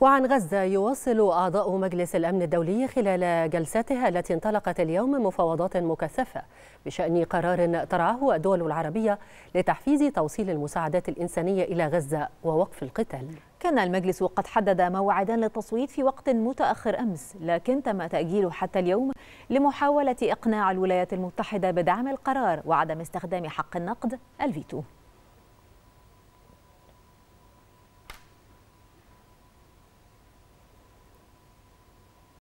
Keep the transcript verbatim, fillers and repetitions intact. وعن غزة يواصل أعضاء مجلس الأمن الدولي خلال جلستها التي انطلقت اليوم مفاوضات مكثفة بشأن قرار ترعاه الدول العربية لتحفيز توصيل المساعدات الإنسانية إلى غزة ووقف القتال. كان المجلس قد حدد موعدا للتصويت في وقت متأخر أمس، لكن تم تأجيله حتى اليوم لمحاولة إقناع الولايات المتحدة بدعم القرار وعدم استخدام حق النقد الفيتو.